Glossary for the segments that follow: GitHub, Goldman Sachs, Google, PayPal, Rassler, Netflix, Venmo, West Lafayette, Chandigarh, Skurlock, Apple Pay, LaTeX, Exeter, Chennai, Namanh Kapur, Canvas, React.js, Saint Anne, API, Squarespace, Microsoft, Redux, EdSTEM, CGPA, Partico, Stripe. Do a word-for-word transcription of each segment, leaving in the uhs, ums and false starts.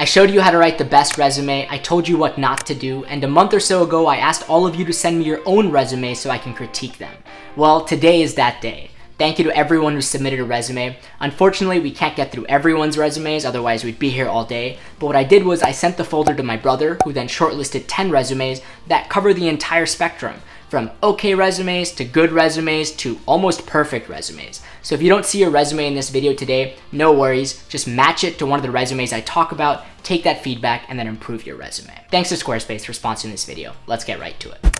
I showed you how to write the best resume, I told you what not to do, and a month or so ago I asked all of you to send me your own resume so I can critique them. Well, today is that day. Thank you to everyone who submitted a resume. Unfortunately, we can't get through everyone's resumes, otherwise we'd be here all day. But what I did was I sent the folder to my brother, who then shortlisted ten resumes that cover the entire spectrum, from okay resumes to good resumes to almost perfect resumes. So if you don't see your resume in this video today, no worries, just match it to one of the resumes I talk about, take that feedback, and then improve your resume. Thanks to Squarespace for sponsoring this video. Let's get right to it.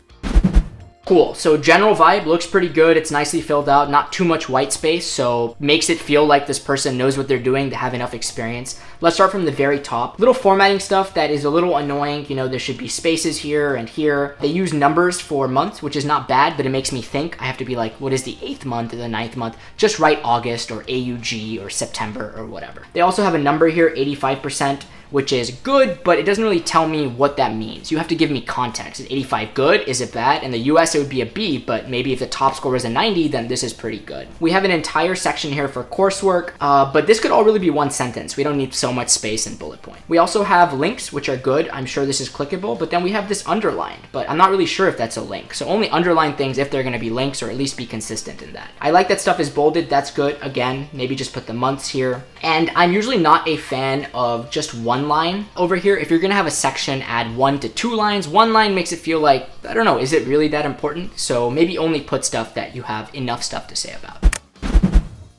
Cool, so general vibe looks pretty good. It's nicely filled out, not too much white space, so makes it feel like this person knows what they're doing, they have enough experience. Let's start from the very top. Little formatting stuff that is a little annoying. You know, there should be spaces here and here. They use numbers for months, which is not bad, but it makes me think. I have to be like, what is the eighth month or the ninth month? Just write August or A U G or September or whatever. They also have a number here, eighty-five percent. Which is good, but it doesn't really tell me what that means. You have to give me context. Is eighty-five good? Is it bad? In the U S, it would be a B, but maybe if the top score was a ninety, then this is pretty good. We have an entire section here for coursework, uh, but this could all really be one sentence. We don't need so much space and bullet point. We also have links, which are good. I'm sure this is clickable, but then we have this underlined, but I'm not really sure if that's a link. So only underline things if they're gonna be links, or at least be consistent in that. I like that stuff is bolded. That's good. Again, maybe just put the months here. And I'm usually not a fan of just one line over here. If you're gonna have a section, add one to two lines. One line makes it feel like, I don't know, is it really that important? So maybe only put stuff that you have enough stuff to say about.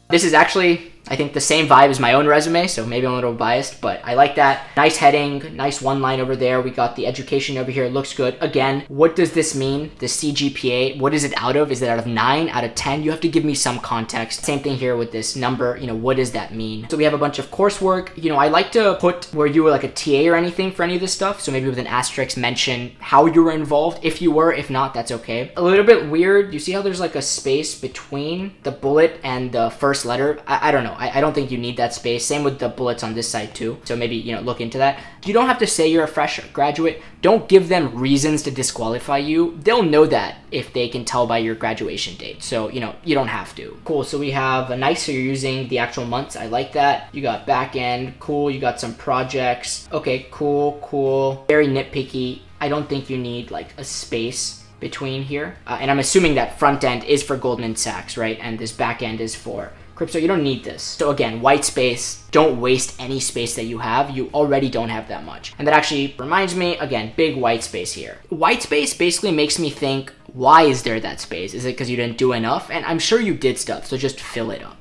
This is actually, I think, the same vibe as my own resume, so maybe I'm a little biased, but I like that. Nice heading, nice one line over there. We got the education over here, looks good. Again, what does this mean? The C G P A, what is it out of? Is it out of nine, out of ten? You have to give me some context. Same thing here with this number, you know, what does that mean? So we have a bunch of coursework. You know, I like to put where you were like a T A or anything for any of this stuff, so maybe with an asterisk mention how you were involved. If you were, if not, that's okay. A little bit weird, you see how there's like a space between the bullet and the first letter? I, I don't know. I don't think you need that space. Same with the bullets on this side too. So maybe, you know, look into that. You don't have to say you're a fresh graduate. Don't give them reasons to disqualify you. They'll know that if they can tell by your graduation date. So, you know, you don't have to. Cool, so we have a nice, so you're using the actual months. I like that. You got back end, cool. You got some projects. Okay, cool, cool. Very nitpicky. I don't think you need like a space between here. Uh, and I'm assuming that front end is for Goldman Sachs, right? And this back end is for crypto. You don't need this. So again, white space, don't waste any space that you have. You already don't have that much. And that actually reminds me, again, big white space here. White space basically makes me think, why is there that space? Is it because you didn't do enough? And I'm sure you did stuff, so just fill it up.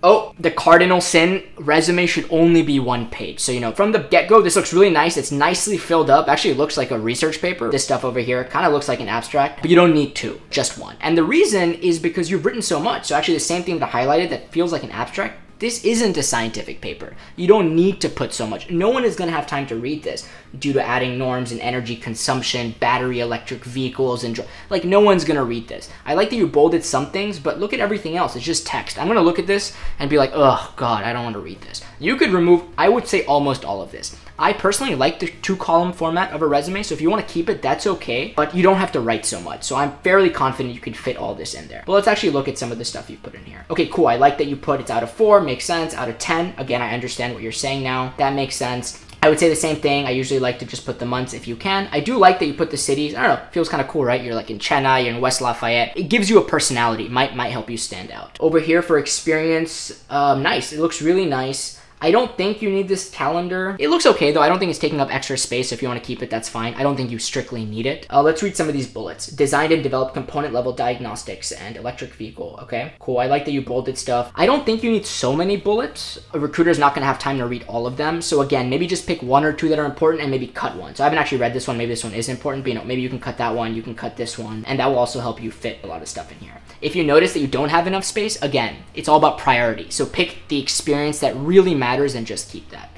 Oh, the cardinal sin, resume should only be one page. So, you know, from the get-go, this looks really nice. It's nicely filled up. Actually, it looks like a research paper. This stuff over here kind of looks like an abstract, but you don't need two, just one. And the reason is because you've written so much. So actually the same thing that I highlighted that feels like an abstract, this isn't a scientific paper. You don't need to put so much. No one is gonna have time to read this due to adding norms and energy consumption, battery electric vehicles, and like no one's gonna read this. I like that you bolded some things, but look at everything else, it's just text. I'm gonna look at this and be like, oh God, I don't wanna read this. You could remove, I would say almost all of this. I personally like the two column format of a resume, so if you wanna keep it, that's okay, but you don't have to write so much. So I'm fairly confident you can fit all this in there. But let's actually look at some of the stuff you put in here. Okay, cool, I like that you put it's out of four, makes sense, out of ten. Again, I understand what you're saying now. That makes sense. I would say the same thing. I usually like to just put the months if you can. I do like that you put the cities. I don't know, feels kind of cool, right? You're like in Chennai, you're in West Lafayette. It gives you a personality, might, might help you stand out. Over here for experience, um, nice, it looks really nice. I don't think you need this calendar. It looks okay though. I don't think it's taking up extra space. So if you want to keep it, that's fine. I don't think you strictly need it. Uh, let's read some of these bullets. Designed and developed component level diagnostics and electric vehicle. Okay, cool. I like that you bolded stuff. I don't think you need so many bullets. A recruiter's not going to have time to read all of them. So again, maybe just pick one or two that are important and maybe cut one. So I haven't actually read this one. Maybe this one is important, but you know, maybe you can cut that one. You can cut this one. And that will also help you fit a lot of stuff in here. If you notice that you don't have enough space, again, it's all about priority. So pick the experience that really matters. matters and just keep that.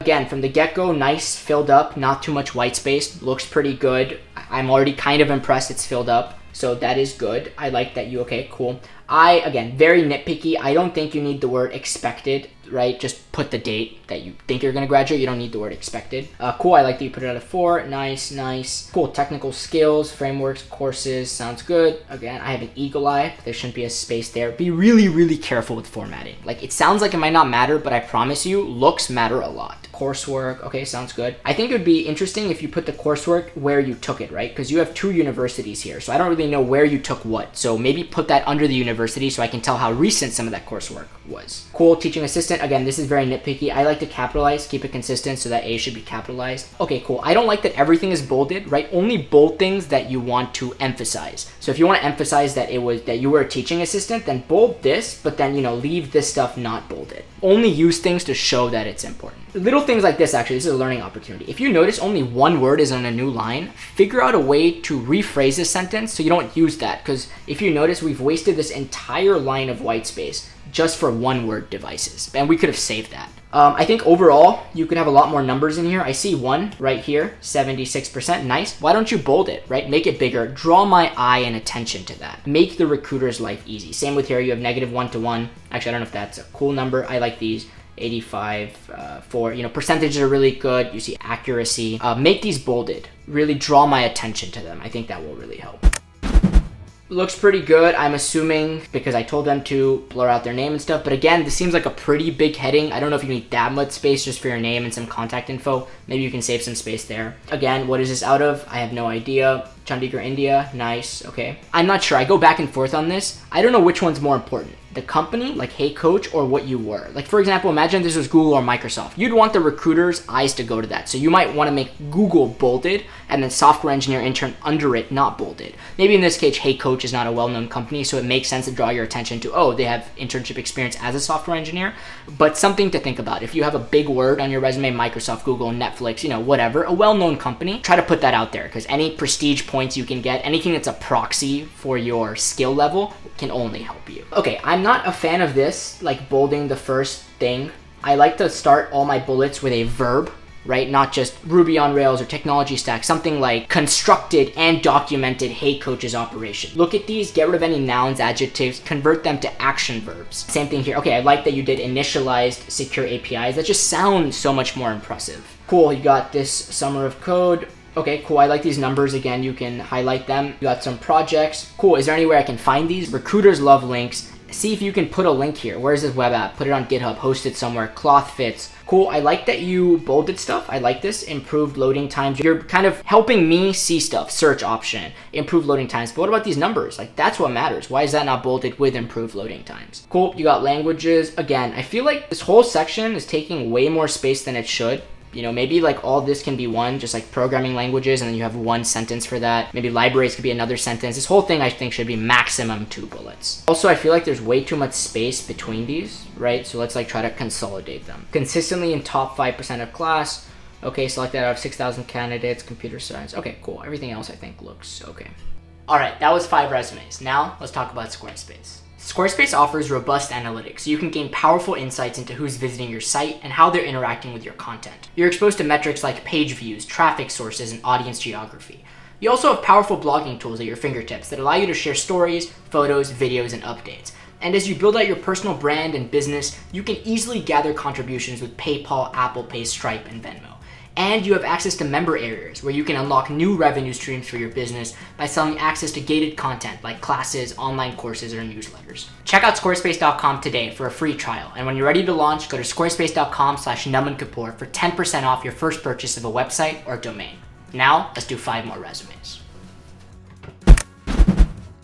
Again, from the get-go, nice, filled up, not too much white space, looks pretty good. I'm already kind of impressed it's filled up, so that is good. I like that you, okay, cool. I, again, very nitpicky. I don't think you need the word expected right? Just put the date that you think you're gonna graduate. You don't need the word expected. Uh, cool, I like that you put it out of four. Nice, nice. Cool, technical skills, frameworks, courses, sounds good. Again, I have an eagle eye. There shouldn't be a space there. Be really, really careful with formatting. Like, it sounds like it might not matter, but I promise you, looks matter a lot. Coursework, okay, sounds good. I think it would be interesting if you put the coursework where you took it, right? Because you have two universities here, so I don't really know where you took what. So maybe put that under the university so I can tell how recent some of that coursework was. Cool, teaching assistant. Again, this is very nitpicky. I like to capitalize, keep it consistent, so that A should be capitalized. Okay, cool. I don't like that everything is bolded, right? Only bold things that you want to emphasize. So if you want to emphasize that it was that you were a teaching assistant, then bold this, but then, you know, leave this stuff not bolded. Only use things to show that it's important. Little things like this, actually, this is a learning opportunity. If you notice only one word is on a new line, figure out a way to rephrase a sentence so you don't use that, because if you notice, we've wasted this entire line of white space just for one word devices, and we could have saved that. Um, I think overall, you could have a lot more numbers in here. I see one right here, seventy-six percent, nice. Why don't you bold it, right? Make it bigger, draw my eye and attention to that. Make the recruiter's life easy. Same with here, you have negative one to one. Actually, I don't know if that's a cool number. I like these. eighty-five, uh, for, you know, percentages are really good. You see accuracy. Uh, make these bolded. Really draw my attention to them. I think that will really help. Looks pretty good, I'm assuming, because I told them to blur out their name and stuff. But again, this seems like a pretty big heading. I don't know if you need that much space just for your name and some contact info. Maybe you can save some space there. Again, what is this out of? I have no idea. Chandigarh, India, nice, okay. I'm not sure, I go back and forth on this. I don't know which one's more important. The company, like hey coach, or what you were. Like, for example, imagine this was Google or Microsoft. You'd want the recruiter's eyes to go to that. So you might wanna make Google bolded and then software engineer intern under it not bolded. Maybe in this case, hey coach is not a well-known company, so it makes sense to draw your attention to, oh, they have internship experience as a software engineer, but something to think about. If you have a big word on your resume, Microsoft, Google, Netflix, you know, whatever, a well-known company, try to put that out there, because any prestige points you can get, anything that's a proxy for your skill level can only help you. Okay, I'm I'm not a fan of this, like bolding the first thing. I like to start all my bullets with a verb, right? Not just Ruby on Rails or technology stack, something like constructed and documented Hey Coach's operation. Look at these, get rid of any nouns, adjectives, convert them to action verbs. Same thing here. Okay, I like that you did initialized secure A P Is. That just sounds so much more impressive. Cool, you got this summer of code. Okay, cool, I like these numbers. Again, you can highlight them. You got some projects. Cool, is there anywhere I can find these? Recruiters love links. See if you can put a link here. Where is this web app? Put it on GitHub, host it somewhere, cloth fits. Cool, I like that you bolded stuff. I like this, improved loading times. You're kind of helping me see stuff, search option, improved loading times. But what about these numbers? Like, that's what matters. Why is that not bolded with improved loading times? Cool, you got languages. Again, I feel like this whole section is taking way more space than it should. You know, maybe like all this can be one, just like programming languages, and then you have one sentence for that. Maybe libraries could be another sentence. This whole thing I think should be maximum two bullets. Also, I feel like there's way too much space between these, right? So let's like try to consolidate them. Consistently in top five percent of class. Okay, select that out of six thousand candidates, computer science. Okay, cool. Everything else I think looks okay. All right, that was five resumes. Now let's talk about Squarespace. Squarespace offers robust analytics, so you can gain powerful insights into who's visiting your site and how they're interacting with your content. You're exposed to metrics like page views, traffic sources, and audience geography. You also have powerful blogging tools at your fingertips that allow you to share stories, photos, videos, and updates. And as you build out your personal brand and business, you can easily gather contributions with PayPal, Apple Pay, Stripe, and Venmo. And you have access to member areas where you can unlock new revenue streams for your business by selling access to gated content like classes, online courses, or newsletters. Check out squarespace dot com today for a free trial. And when you're ready to launch, go to squarespace dot com slash Namanh Kapur for ten percent off your first purchase of a website or domain. Now, let's do five more resumes.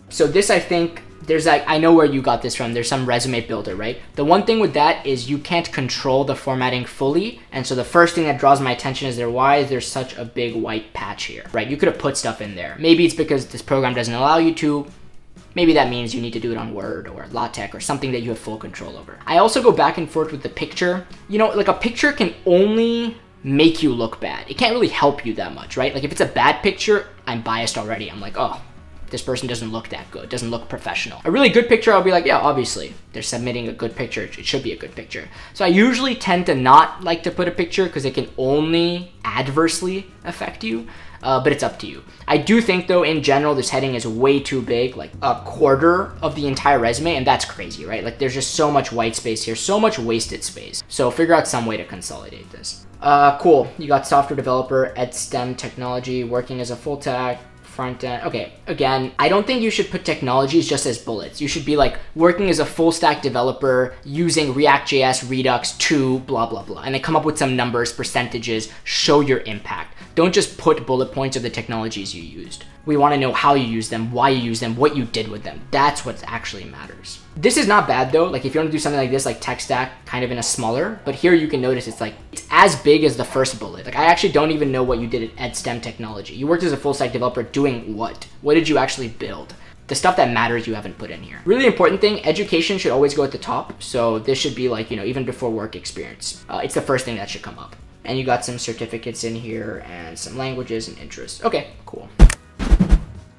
So this, I think, there's like, I know where you got this from. There's some resume builder, right? The one thing with that is you can't control the formatting fully. And so the first thing that draws my attention is there, why is there such a big white patch here, right? You could have put stuff in there. Maybe it's because this program doesn't allow you to. Maybe that means you need to do it on Word or LaTeX or something that you have full control over. I also go back and forth with the picture. You know, like a picture can only make you look bad. It can't really help you that much, right? Like if it's a bad picture, I'm biased already. I'm like, oh, this person doesn't look that good, doesn't look professional. A really good picture, I'll be like, yeah, obviously, they're submitting a good picture. It should be a good picture. So I usually tend to not like to put a picture because it can only adversely affect you. uh, but it's up to you. I do think though, in general, this heading is way too big, like a quarter of the entire resume, and that's crazy, right? Like there's just so much white space here, so much wasted space. So figure out some way to consolidate this. Uh, cool, you got software developer, EdSTEM technology, working as a full tech, front end. Okay, again, I don't think you should put technologies just as bullets. You should be like working as a full stack developer using React.js, Redux, to blah, blah, blah. And then come up with some numbers, percentages, show your impact. Don't just put bullet points of the technologies you used. We want to know how you use them, why you use them, what you did with them. That's what actually matters. This is not bad though. Like if you want to do something like this, like tech stack kind of in a smaller, but here you can notice it's like, it's as big as the first bullet. Like I actually don't even know what you did at EdSTEM technology. You worked as a full stack developer doing what? What did you actually build? The stuff that matters you haven't put in here. Really important thing, education should always go at the top. So this should be like, you know, even before work experience, uh, it's the first thing that should come up. And you got some certificates in here and some languages and interests. Okay, cool.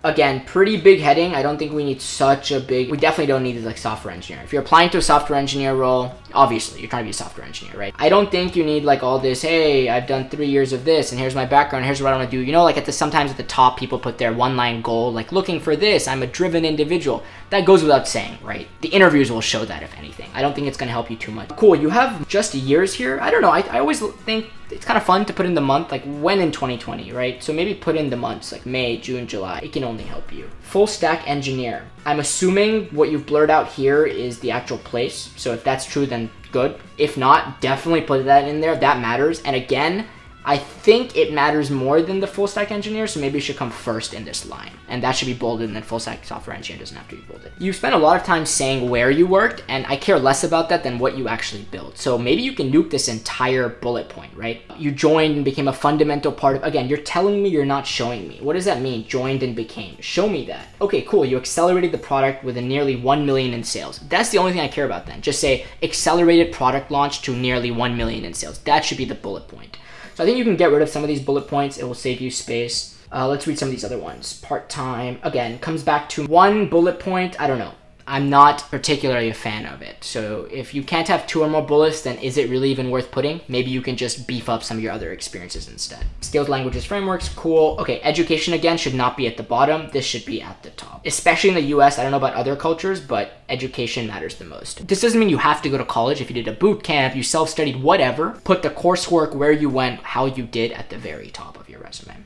Again, pretty big heading. I don't think we need such a big, we definitely don't need like software engineer. If you're applying to a software engineer role, obviously you're trying to be a software engineer, right? I don't think you need like all this, hey, I've done three years of this and here's my background, here's what I want to do. You know, like at the, sometimes at the top, people put their one line goal, like looking for this, I'm a driven individual. That goes without saying, right? The interviews will show that if anything. I don't think it's going to help you too much. Cool, you have just years here. I don't know, I, I always think it's kind of fun to put in the month, like when in twenty twenty, right? So maybe put in the months like May, June, July. It can only help you. Full stack engineer. I'm assuming what you've blurred out here is the actual place. So if that's true, then good. If not, definitely put that in there. That matters. And again, I think it matters more than the full stack engineer, so maybe it should come first in this line. And that should be bolded, and then full stack software engineer doesn't have to be bolded. You spent a lot of time saying where you worked, and I care less about that than what you actually built. So maybe you can nuke this entire bullet point, right? You joined and became a fundamental part of, again, you're telling me, you're not showing me. What does that mean? Joined and became. Show me that. Okay, cool. You accelerated the product with a nearly one million in sales. That's the only thing I care about then. Just say accelerated product launch to nearly one million in sales. That should be the bullet point. So I think you can get rid of some of these bullet points. It will save you space. Uh, let's read some of these other ones. Part-time, again, comes back to one bullet point. I don't know. I'm not particularly a fan of it. So if you can't have two or more bullets, then is it really even worth putting? Maybe you can just beef up some of your other experiences instead. Skills, languages, frameworks, cool. Okay, education again should not be at the bottom. This should be at the top. Especially in the U S, I don't know about other cultures, but education matters the most. This doesn't mean you have to go to college. If you did a boot camp, you self-studied, whatever, put the coursework, where you went, how you did at the very top of your resume.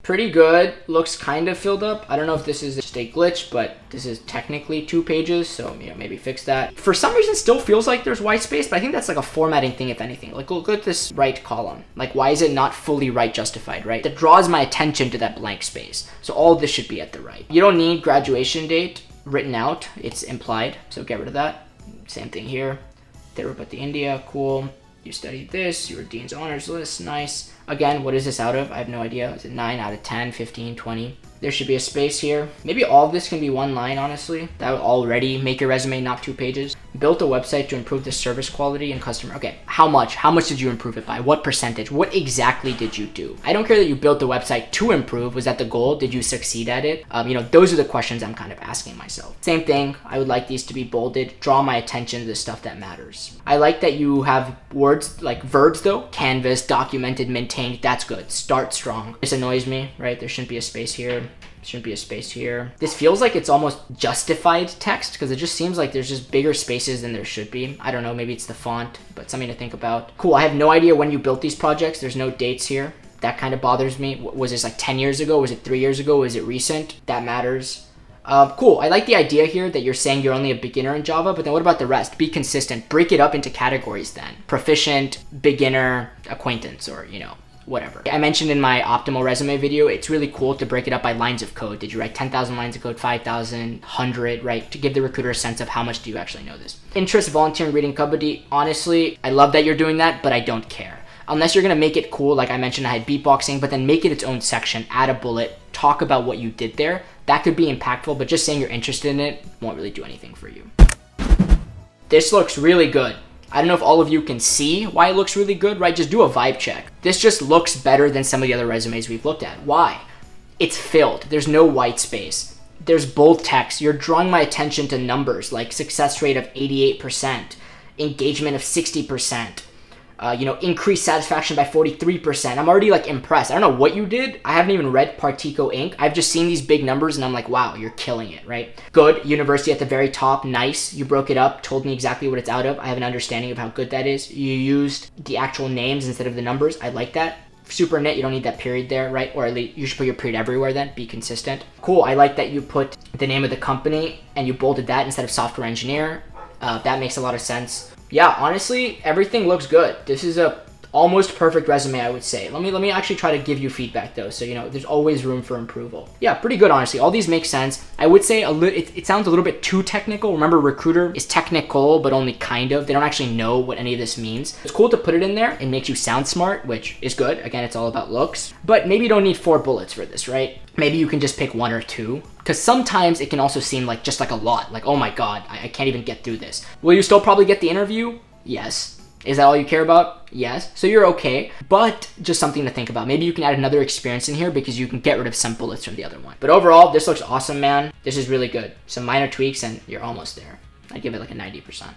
Pretty good, looks kind of filled up. I don't know if this is just a glitch, but this is technically two pages, so you know, maybe fix that. For some reason, it still feels like there's white space, but I think that's like a formatting thing, if anything. Like, look at this right column. Like, why is it not fully right justified, right? That draws my attention to that blank space. So all this should be at the right. You don't need graduation date written out, it's implied, so get rid of that. Same thing here. They were about the India, cool. You studied this, you were Dean's honors list, nice. Again, what is this out of? I have no idea. Is it nine out of ten, fifteen, twenty? There should be a space here. Maybe all of this can be one line, honestly. That would already make your resume not two pages. Built a website to improve the service quality and customer. Okay, how much? How much did you improve it by? What percentage? What exactly did you do? I don't care that you built the website to improve. Was that the goal? Did you succeed at it? Um, you know, those are the questions I'm kind of asking myself. Same thing. I would like these to be bolded. Draw my attention to the stuff that matters. I like that you have words like verbs though. Canvas, documented, maintained. That's good. Start strong. This annoys me, right? There shouldn't be a space here. Shouldn't be a space here. This feels like it's almost justified text because it just seems like there's just bigger spaces than there should be. I don't know, maybe it's the font, but something to think about. Cool, I have no idea when you built these projects. There's no dates here. That kind of bothers me. Was this like ten years ago? Was it three years ago? Was it recent? That matters. Uh, cool, I like the idea here that you're saying you're only a beginner in Java, but then what about the rest? Be consistent, break it up into categories then. Proficient, beginner, acquaintance, or you know, whatever. I mentioned in my optimal resume video, it's really cool to break it up by lines of code. Did you write ten thousand lines of code, five thousand, one hundred, right? To give the recruiter a sense of how much do you actually know this. Interest, volunteering, reading, comedy. Honestly, I love that you're doing that, but I don't care. Unless you're gonna make it cool, like I mentioned, I had beatboxing, but then make it its own section, add a bullet, talk about what you did there. That could be impactful, but just saying you're interested in it won't really do anything for you. This looks really good. I don't know if all of you can see why it looks really good, right? Just do a vibe check. This just looks better than some of the other resumes we've looked at. Why? It's filled. There's no white space. There's bold text. You're drawing my attention to numbers like success rate of eighty-eight percent, engagement of sixty percent. uh, you know, increased satisfaction by forty-three percent. I'm already like impressed. I don't know what you did. I haven't even read Partico Incorporated. I've just seen these big numbers and I'm like, wow, you're killing it, right? Good, university at the very top, nice. You broke it up, told me exactly what it's out of. I have an understanding of how good that is. You used the actual names instead of the numbers. I like that. Super net, you don't need that period there, right? Or at least you should put your period everywhere then, be consistent. Cool, I like that you put the name of the company and you bolded that instead of software engineer. Uh, that makes a lot of sense. Yeah, honestly, everything looks good. This is a almost perfect resume, I would say. Let me let me actually try to give you feedback though, so you know there's always room for improvement. Yeah, pretty good honestly. All these make sense. I would say a little. It, it sounds a little bit too technical. Remember, recruiter is technical, but only kind of. They don't actually know what any of this means. It's cool to put it in there. It makes you sound smart, which is good. Again, it's all about looks. But maybe you don't need four bullets for this, right? Maybe you can just pick one or two. Because sometimes it can also seem like just like a lot. Like, oh my god, I, I can't even get through this. Will you still probably get the interview? Yes. Is that all you care about? Yes. So you're okay, but just something to think about. Maybe you can add another experience in here because you can get rid of some bullets from the other one. But overall, this looks awesome, man. This is really good. Some minor tweaks and you're almost there. I'd give it like a ninety percent.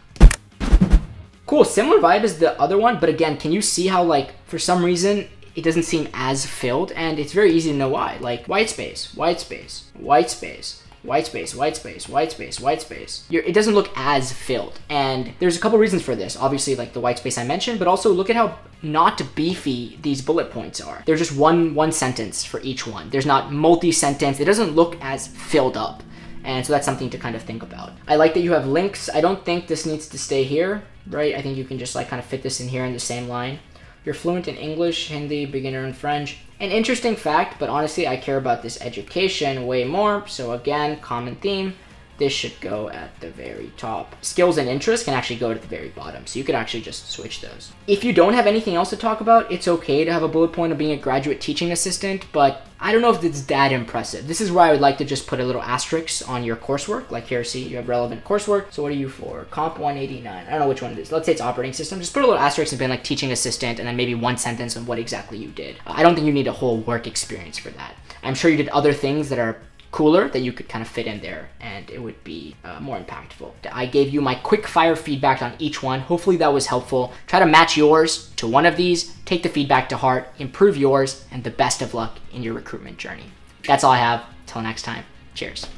Cool, similar vibe as the other one, but again, can you see how like, for some reason, it doesn't seem as filled and it's very easy to know why. Like white space, white space, white space. White space, white space, white space, white space. You're, it doesn't look as filled. And there's a couple reasons for this. Obviously, like the white space I mentioned, but also look at how not beefy these bullet points are. They're just one, one sentence for each one. There's not multi-sentence. It doesn't look as filled up. And so that's something to kind of think about. I like that you have links. I don't think this needs to stay here, right? I think you can just like kind of fit this in here in the same line. You're fluent in English, Hindi, beginner in French. An interesting fact, but honestly, I care about this education way more. So again, common theme, this should go at the very top. Skills and interests can actually go to the very bottom. So you could actually just switch those. If you don't have anything else to talk about, it's okay to have a bullet point of being a graduate teaching assistant, but I don't know if it's that impressive. This is where I would like to just put a little asterisk on your coursework. Like here, see, you have relevant coursework. So what are you for? Comp one eighty-nine. I don't know which one it is. Let's say it's operating system. Just put a little asterisk and been like teaching assistant and then maybe one sentence on what exactly you did. I don't think you need a whole work experience for that. I'm sure you did other things that are cooler that you could kind of fit in there and it would be uh, more impactful. I gave you my quick fire feedback on each one. Hopefully that was helpful. Try to match yours to one of these, take the feedback to heart, improve yours, and the best of luck in your recruitment journey. That's all I have. Till next time. Cheers.